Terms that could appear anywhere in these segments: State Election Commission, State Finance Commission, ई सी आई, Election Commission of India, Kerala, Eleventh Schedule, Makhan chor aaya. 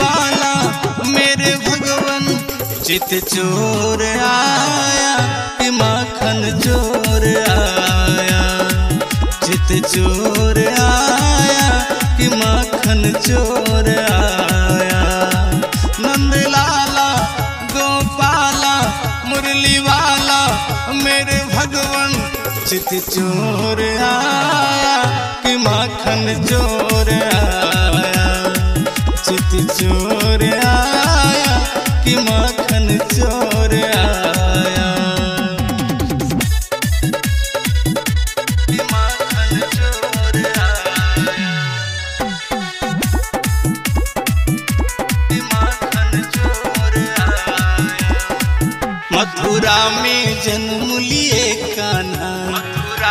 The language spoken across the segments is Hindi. वाला मेरे भगवन। चित चोर आया कि माखन चोर आया, चित चोर आया कि माखन चोर आया। नंदलाला गोपाला मुरली वाला मेरे भगवन। चित चोर आया कि माखन चोर आया, चित चोर आया कि माखन चोर आया। मथुरा में जन्म लिए कान्हा, मथुरा में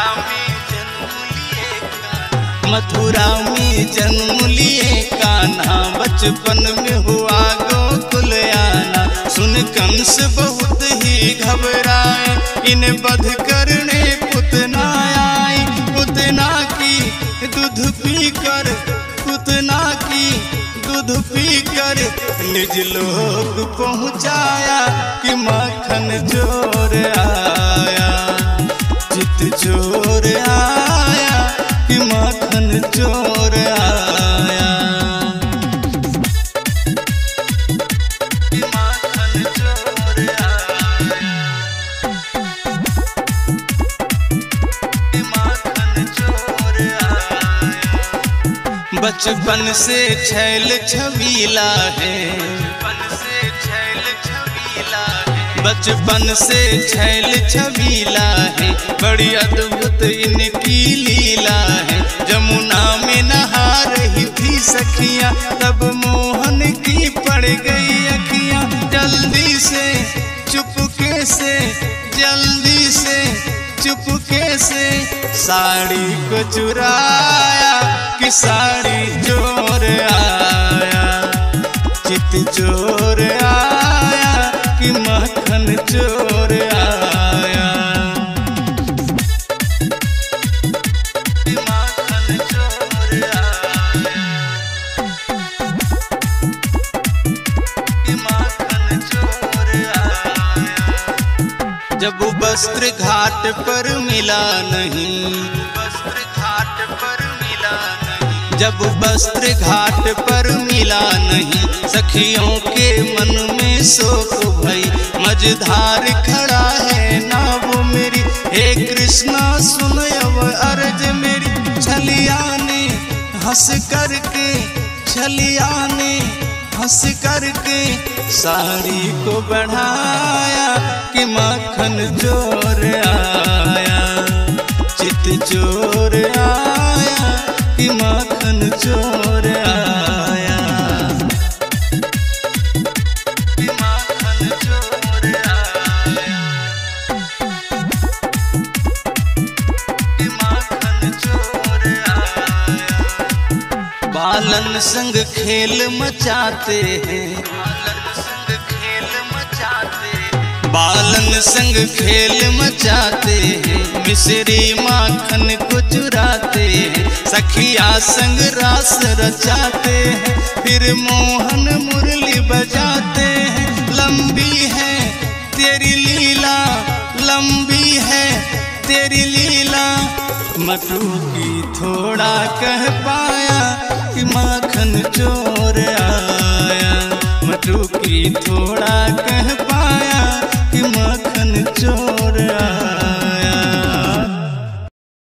जन्म लिए कान्हा, मथुरा में जन्म लिए कान्हा। बचपन में हुआ गोकुल आना, सुन कंस बहुत ही घबराए, इन बध करने पुतना आई। पुतना की दूध पीकर, पुतना की दूध पीकर निज लोक पहुँचाया कि माखन चोर आया, चित चोर आया कि माखन चोर आया। बचपन से छैल छबीला है, बचपन से छैल छबीला है, बचपन से छैल छबीला है। बड़ी अद्भुत इनकी लीला है, जमुना में नहा रही थी सखियां, तब मोहन की पड़ गई अखियां। जल्दी से चुपके से, जल्दी से चुपके से साड़ी को चुराया कि साड़ी चोर आया, चित चोर आया कि माखन चोर आया। जब वस्त्र घाट पर मिला नहीं, वस्त्र घाट पर मिला नहीं, जब वस्त्र घाट पर मिला नहीं, सखियों के मन में शोक भई। मझधार खड़ा है नाव मेरी, हे कृष्णा सुन अब अर्ज मेरी। छलिया ने हंस करके, छलिया ने हंस करके साड़ी को बढ़ाया कि माखन चोर आया, चित चोर आया कि माखन चोर आया। बालन संग खेल मचाते हैं, बालन संग खेल मचाते हैं, बालन संग खेल मचाते हैं। मिसरी माखन को चुराते हैं, सखिया संग रास रचाते हैं, फिर मोहन मुरली बजाते हैं। लंबी है तेरी लीला, लंबी है तेरी लीला, मटू की थोड़ा कह पाया कि माखन चोर आया।